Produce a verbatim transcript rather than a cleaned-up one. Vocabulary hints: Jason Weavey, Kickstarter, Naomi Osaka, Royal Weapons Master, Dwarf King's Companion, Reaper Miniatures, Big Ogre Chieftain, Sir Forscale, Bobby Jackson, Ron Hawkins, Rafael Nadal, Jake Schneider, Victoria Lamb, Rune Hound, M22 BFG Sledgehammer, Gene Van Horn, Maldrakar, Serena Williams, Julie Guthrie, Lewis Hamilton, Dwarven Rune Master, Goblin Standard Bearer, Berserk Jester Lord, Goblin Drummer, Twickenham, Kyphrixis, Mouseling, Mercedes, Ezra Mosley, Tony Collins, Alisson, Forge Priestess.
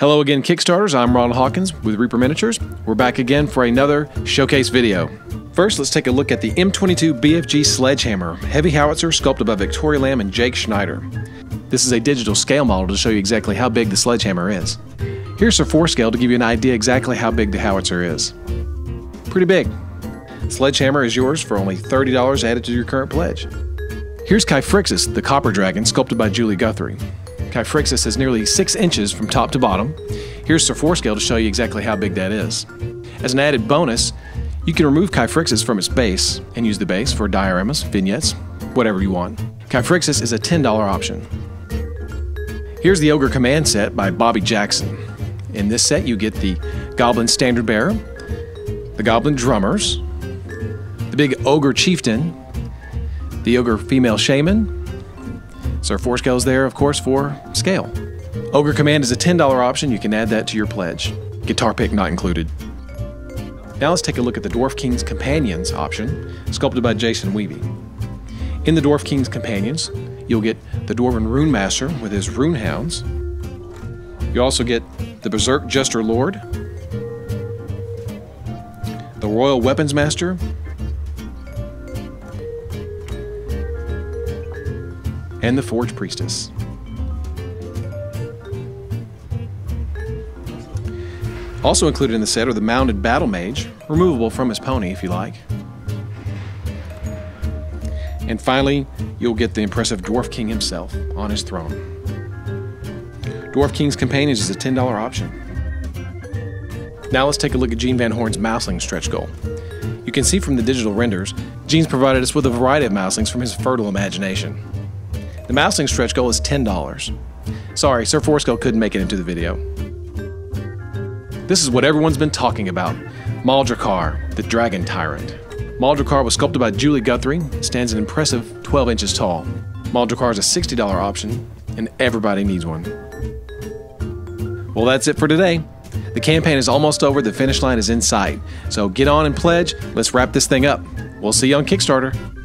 Hello again, Kickstarters. I'm Ron Hawkins with Reaper Miniatures. We're back again for another showcase video. First, let's take a look at the M twenty-two B F G Sledgehammer, heavy howitzer sculpted by Victoria Lamb and Jake Schneider. This is a digital scale model to show you exactly how big the sledgehammer is. Here's Sir Forscale to give you an idea exactly how big the howitzer is. Pretty big. Sledgehammer is yours for only thirty dollars added to your current pledge. Here's Kyphrixis, the Copper Dragon, sculpted by Julie Guthrie. Kyphrixis is nearly six inches from top to bottom. Here's Sir Forscale to show you exactly how big that is. As an added bonus, you can remove Kyphrixis from its base and use the base for dioramas, vignettes, whatever you want. Kyphrixis is a ten dollar option. Here's the Ogre Command Set by Bobby Jackson. In this set you get the Goblin Standard Bearer, the Goblin Drummers, the Big Ogre Chieftain, the Ogre Female Shaman. Sir Forscale is there, of course, for scale. Ogre Command is a ten dollar option. You can add that to your pledge. Guitar pick not included. Now let's take a look at the Dwarf King's Companions option, sculpted by Jason Weavey. In the Dwarf King's Companions, you'll get the Dwarven Rune Master with his Rune Hounds. You also get the Berserk Jester Lord, the Royal Weapons Master, and the Forge Priestess. Also included in the set are the Mounted Battle Mage, removable from his pony if you like. And finally, you'll get the impressive Dwarf King himself on his throne. Dwarf King's Companions is a ten dollar option. Now let's take a look at Gene Van Horn's Mouseling stretch goal. You can see from the digital renders, Gene's provided us with a variety of mouselings from his fertile imagination. The mouseling stretch goal is ten dollars. Sorry, Sir Forscale couldn't make it into the video. This is what everyone's been talking about. Maldrakar, the Dragon Tyrant. Maldrakar was sculpted by Julie Guthrie, stands an impressive twelve inches tall. Maldrakar is a sixty dollar option, and everybody needs one. Well, that's it for today. The campaign is almost over, the finish line is in sight. So get on and pledge, let's wrap this thing up. We'll see you on Kickstarter.